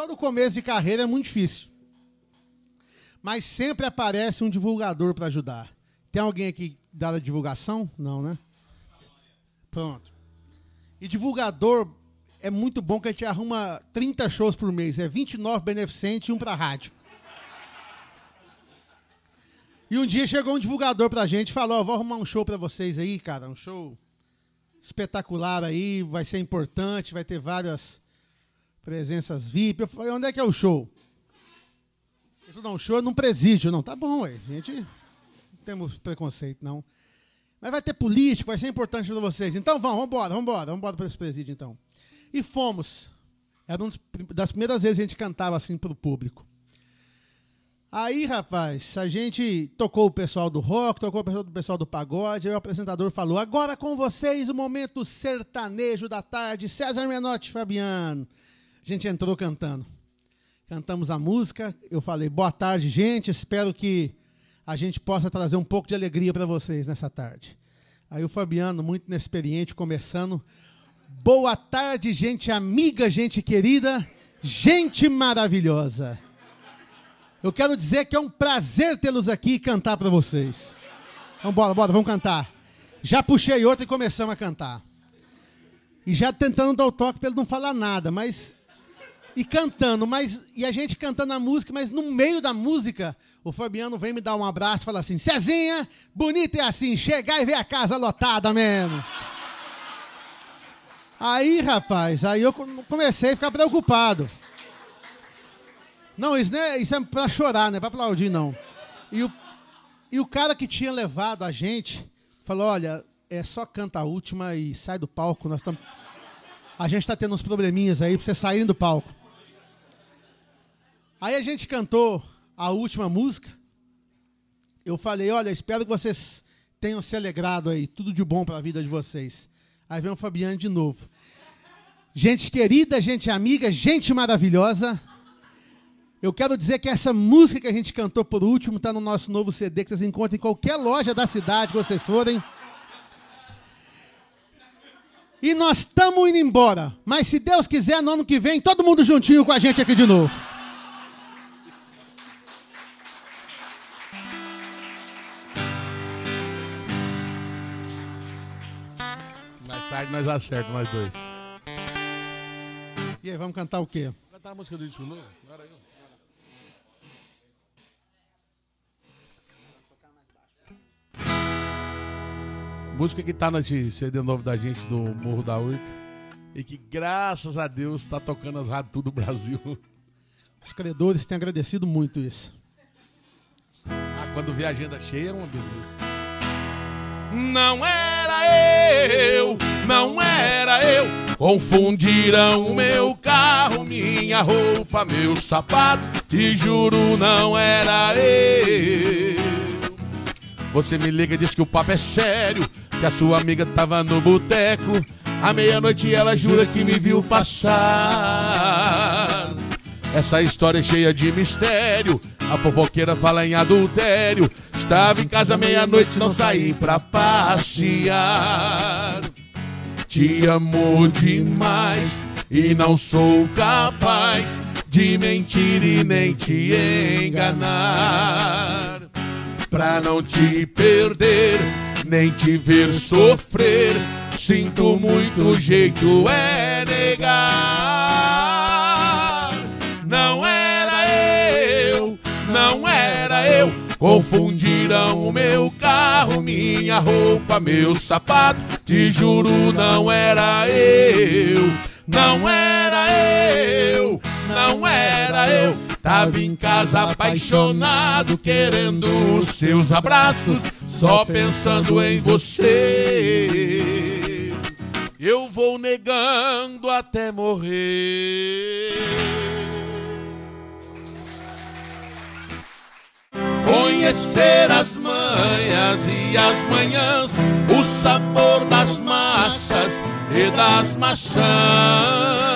Todo começo de carreira é muito difícil. Mas sempre aparece um divulgador para ajudar. Tem alguém aqui da divulgação? Não, né? Pronto. E divulgador é muito bom que a gente arruma 30 shows por mês. É 29 beneficentes e um para rádio. E um dia chegou um divulgador pra gente e falou, ó, vou arrumar um show pra vocês aí, cara. Um show espetacular aí, vai ser importante, vai ter várias presenças VIP. Eu falei, onde é que é o show? Ele falou, não, o show é num presídio. Não, tá bom, ué. A gente não temos preconceito, não. Mas vai ter político, vai ser importante pra vocês. Então vamos embora pra esse presídio, então. E fomos. Era uma das primeiras vezes que a gente cantava assim pro público. Aí, rapaz, a gente tocou o pessoal do rock, tocou o pessoal do pagode, aí o apresentador falou, agora com vocês o momento sertanejo da tarde, César Menotti e Fabiano. A gente entrou cantando. Cantamos a música, eu falei, boa tarde, gente, espero que a gente possa trazer um pouco de alegria para vocês nessa tarde. Aí o Fabiano, muito inexperiente, começando, boa tarde, gente amiga, gente querida, gente maravilhosa. Eu quero dizer que é um prazer tê-los aqui e cantar para vocês. Vamos embora, vamos cantar. Já puxei outra e começamos a cantar. E já tentando dar o toque para ele não falar nada, mas... E cantando, mas... E a gente cantando a música, mas no meio da música, o Fabiano vem me dar um abraço e fala assim, Cezinha, bonita é assim, chegar e ver a casa lotada mesmo. Aí, rapaz, aí eu comecei a ficar preocupado. Não, isso é pra chorar, não é pra aplaudir, não. E o cara que tinha levado a gente falou, olha, é só canta a última e sai do palco. A gente tá tendo uns probleminhas aí pra você sair do palco. Aí a gente cantou a última música. Eu falei, olha, espero que vocês tenham se alegrado aí. Tudo de bom pra vida de vocês. Aí vem o Fabiano de novo. Gente querida, gente amiga, gente maravilhosa... Eu quero dizer que essa música que a gente cantou por último está no nosso novo CD, que vocês encontram em qualquer loja da cidade que vocês forem. E nós estamos indo embora. Mas se Deus quiser, no ano que vem, todo mundo juntinho com a gente aqui de novo. Mais tarde nós acertamos, nós dois. E aí, vamos cantar o quê? Vamos cantar a música do disco novo? Agora eu. Música que tá nesse CD novo da gente do Morro da Urca e que graças a Deus tá tocando as rádios tudo do Brasil. Os credores têm agradecido muito isso. Ah, quando vê a agenda cheia é uma beleza. Não era eu, confundiram o meu carro, minha roupa, meu sapato, te juro não era eu. Você me liga e diz que o papo é sério, que a sua amiga tava no boteco. À meia-noite ela jura que me viu passar. Essa história é cheia de mistério, a fofoqueira fala em adultério. Estava em casa à meia-noite, não saí pra passear. Te amo demais e não sou capaz de mentir e nem te enganar. Pra não te perder, nem te ver sofrer, sinto muito, o jeito é negar. Não era eu, confundiram o meu carro, minha roupa, meu sapato, te juro não era eu. Tava em casa apaixonado, querendo os seus abraços, só pensando em você. Eu vou negando até morrer. Conhecer as manhas e as manhãs, o sabor das massas e das maçãs.